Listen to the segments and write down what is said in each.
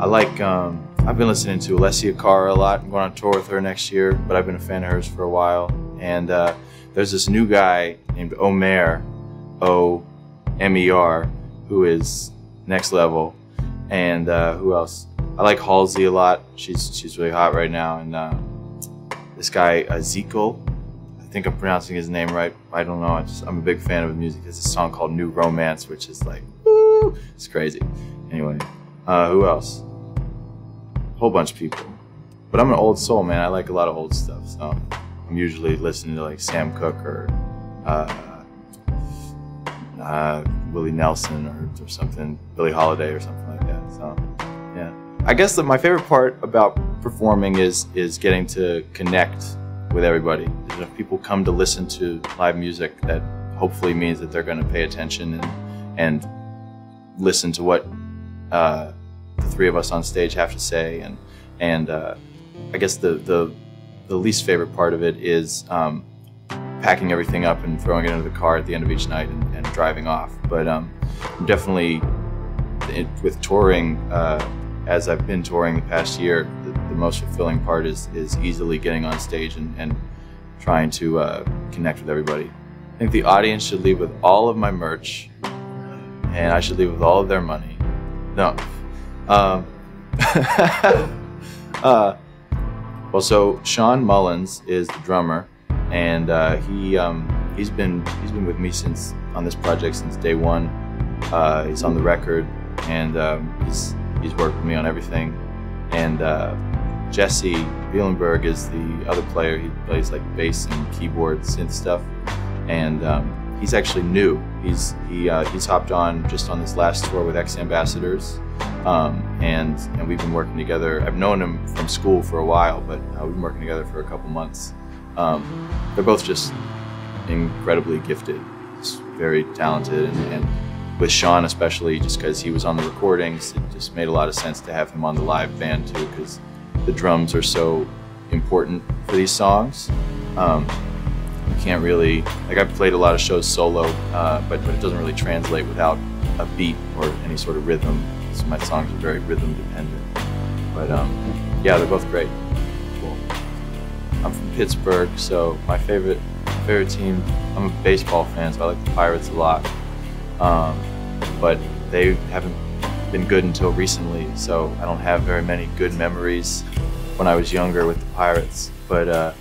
I like, I've been listening to Alessia Cara a lot. I'm going on tour with her next year, but I've been a fan of hers for a while. And there's this new guy named Omer, O-M-E-R, who is next level. And who else? I like Halsey a lot. She's really hot right now. And this guy, Ezekiel, I think I'm pronouncing his name right. I don't know. I'm a big fan of his music. There's a song called New Romance, which is like, woo, it's crazy. Anyway, who else? Whole bunch of people. But I'm an old soul, man. I like a lot of old stuff. So I'm usually listening to like Sam Cooke or Willie Nelson or something, Billie Holiday or something like that. So yeah, I guess that my favorite part about performing is getting to connect with everybody. If people come to listen to live music, that hopefully means that they're going to pay attention and listen to what the three of us on stage have to say. And I guess the least favorite part of it is packing everything up and throwing it into the car at the end of each night and driving off. But definitely with touring, as I've been touring the past year, the most fulfilling part is easily getting on stage and trying to connect with everybody. I think the audience should leave with all of my merch, and I should leave with all of their money. No. Well, so Sean Mullins is the drummer, and he's been with me since on this project since day one. He's on the record, and he's worked with me on everything. And Jesse Bielenberg is the other player. He plays like bass and keyboard synth stuff, and he's actually new. He's hopped on just on this last tour with X Ambassadors, and we've been working together. I've known him from school for a while, but we've been working together for a couple months. They're both just incredibly gifted, just very talented, and with Sean especially, just because he was on the recordings, it just made a lot of sense to have him on the live band too, because the drums are so important for these songs. You can't really, like, I've played a lot of shows solo, but it doesn't really translate without a beat or any sort of rhythm. So my songs are very rhythm dependent. But yeah, they're both great. Cool. I'm from Pittsburgh, so my favorite team, I'm a baseball fan, so I like the Pirates a lot. But they haven't been good until recently, so I don't have very many good memories when I was younger with the Pirates. But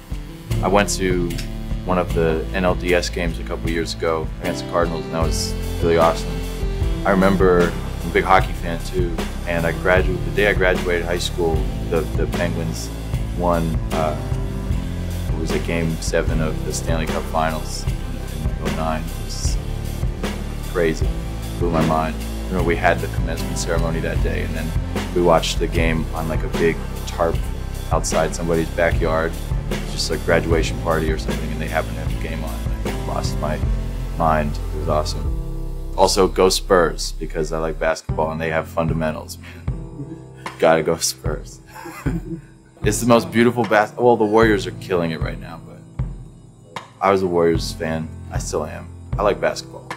I went to one of the NLDS games a couple years ago against the Cardinals, and that was really awesome. I remember, I'm a big hockey fan too, and the day I graduated high school, the Penguins won, it was a Game 7 of the Stanley Cup Finals in like 09. It was crazy, blew my mind. I remember we had the commencement ceremony that day, and then we watched the game on like a big tarp outside somebody's backyard. Just a graduation party or something, and they happened to have a game on. I lost my mind. It was awesome. Also, go Spurs, because I like basketball and they have fundamentals. Gotta go Spurs. It's the most beautiful well, the Warriors are killing it right now, but I was a Warriors fan. I still am. I like basketball.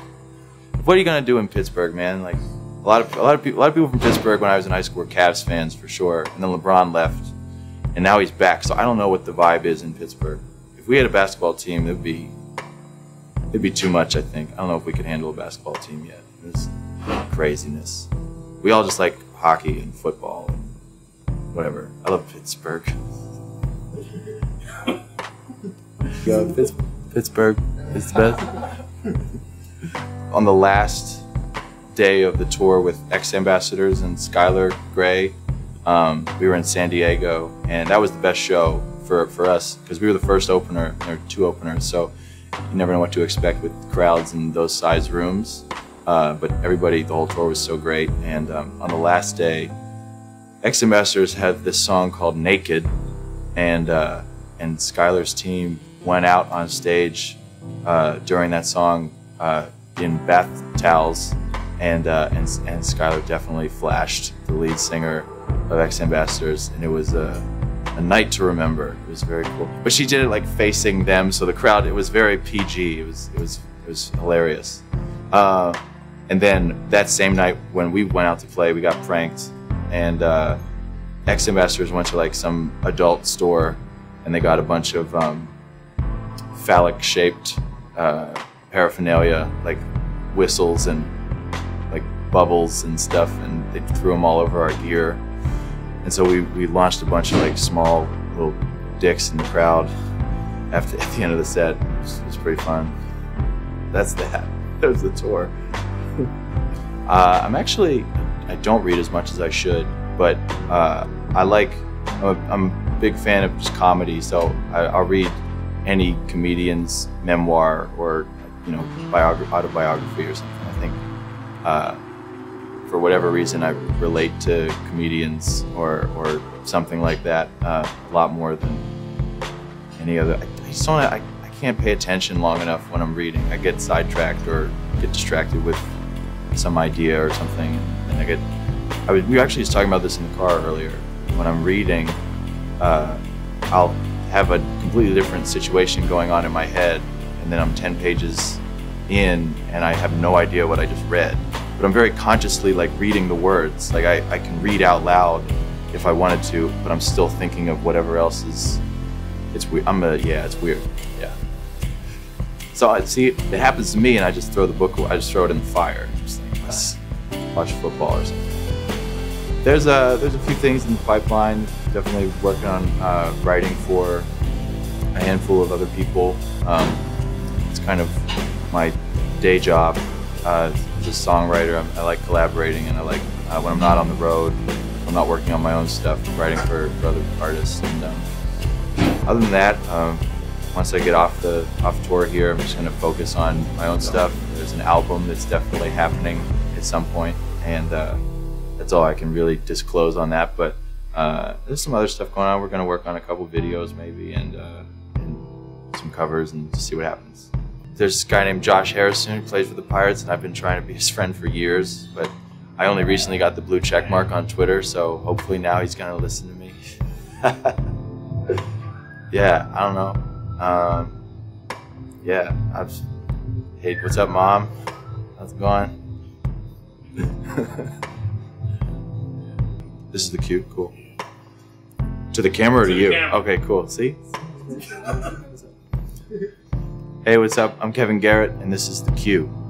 What are you gonna do in Pittsburgh, man? Like a lot of people from Pittsburgh when I was in high school were Cavs fans for sure, and then LeBron left. And now he's back, so I don't know what the vibe is in Pittsburgh. If we had a basketball team, it'd be too much, I think. I don't know if we could handle a basketball team yet. It's craziness. We all just like hockey and football and whatever. I love Pittsburgh. Yo, Pittsburgh is the best. On the last day of the tour with X Ambassadors and Skylar Grey, we were in San Diego, and that was the best show for us because we were the first opener. There were two openers, so you never know what to expect with crowds in those size rooms. But everybody, the whole tour was so great. And on the last day, X Ambassadors had this song called "Naked," and Skylar's team went out on stage during that song in bath towels, and Skylar definitely flashed the lead singer of X Ambassadors, and it was a night to remember. It was very cool. But she did it like facing them, so the crowd, it was very PG. It was hilarious. And then that same night when we went out to play, we got pranked and X Ambassadors went to like some adult store and they got a bunch of phallic shaped paraphernalia, like whistles and like bubbles and stuff, and they threw them all over our gear. And so we launched a bunch of like small little dicks in the crowd at the end of the set. It was pretty fun. That's that. There's the tour. I don't read as much as I should, but I'm a big fan of just comedy, so I'll read any comedian's memoir or, you know, autobiography or something. I think for whatever reason I relate to comedians or something like that a lot more than any other. I can't pay attention long enough when I'm reading. I get sidetracked or get distracted with some idea or something, and we were actually just talking about this in the car earlier. When I'm reading, I'll have a completely different situation going on in my head, and then I'm 10 pages in and I have no idea what I just read. But I'm very consciously like reading the words. Like I can read out loud if I wanted to, but I'm still thinking of whatever else is. It's weird. It's weird. Yeah. So I see it happens to me, and I just throw the book. I just throw it in the fire. Just like, let's watch football or something. There's a few things in the pipeline. Definitely working on writing for a handful of other people. It's kind of my day job. As a songwriter, I like collaborating, and I like when I'm not on the road, I'm not working on my own stuff, writing for other artists. And other than that, once I get off tour here, I'm just going to focus on my own stuff. There's an album that's definitely happening at some point, and that's all I can really disclose on that. But there's some other stuff going on. We're going to work on a couple videos maybe, and some covers, and just see what happens. There's this guy named Josh Harrison who plays for the Pirates, and I've been trying to be his friend for years, but I only recently got the blue check mark on Twitter, so hopefully now he's going to listen to me. Yeah, I don't know. Yeah, I just hey, what's up, Mom? How's it going? This is the cue, cool. To the camera or to you? Camera. Okay, cool, see? Hey, what's up? I'm Kevin Garrett, and this is the Cue.